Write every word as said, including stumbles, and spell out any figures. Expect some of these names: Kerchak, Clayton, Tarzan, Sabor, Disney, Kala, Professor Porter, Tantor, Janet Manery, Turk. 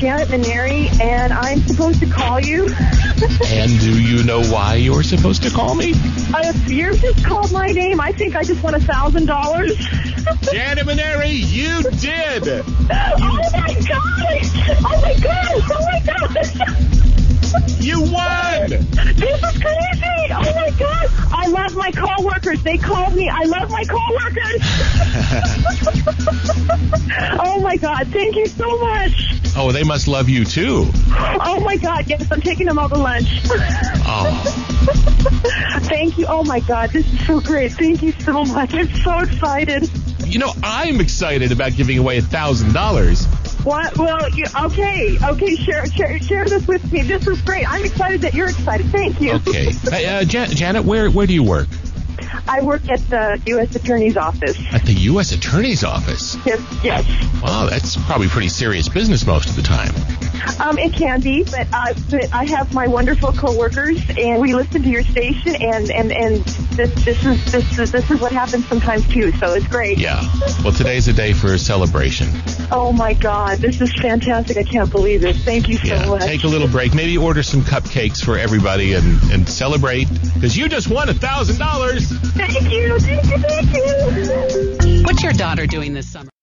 Janet Manery, and I'm supposed to call you. And do you know why you're supposed to call me? Uh, you just called my name. I think I just won a thousand dollars. Janet Manery, you did. You... Oh, my God. Oh, my God. Oh, my God. You won. This is crazy. Oh, my God. I love my coworkers. They called me. I love my coworkers. Oh, my God. Thank you so much. Oh, they must love you, too. Oh, my God. Yes, I'm taking them out to lunch. Oh. Thank you. Oh, my God. This is so great. Thank you so much. I'm so excited. You know, I'm excited about giving away a thousand dollars. What? Well, you, okay. Okay, share, share share this with me. This is great. I'm excited that you're excited. Thank you. Okay. Uh, Jan- Janet, where, where do you work? I work at the U S Attorney's Office. At the U S Attorney's Office? Yes, yes. Wow, that's probably pretty serious business most of the time. Um, it can be, but, uh, but I have my wonderful coworkers, and we listen to your station, and, and, and this this is this is, this is what happens sometimes, too, so it's great. Yeah. Well, today's a day for a celebration. Oh, my God. This is fantastic. I can't believe this. Thank you so yeah. much. Take a little break. Maybe order some cupcakes for everybody and, and celebrate, because you just won a thousand dollars. Thank you. Thank you. Thank you. What's your daughter doing this summer?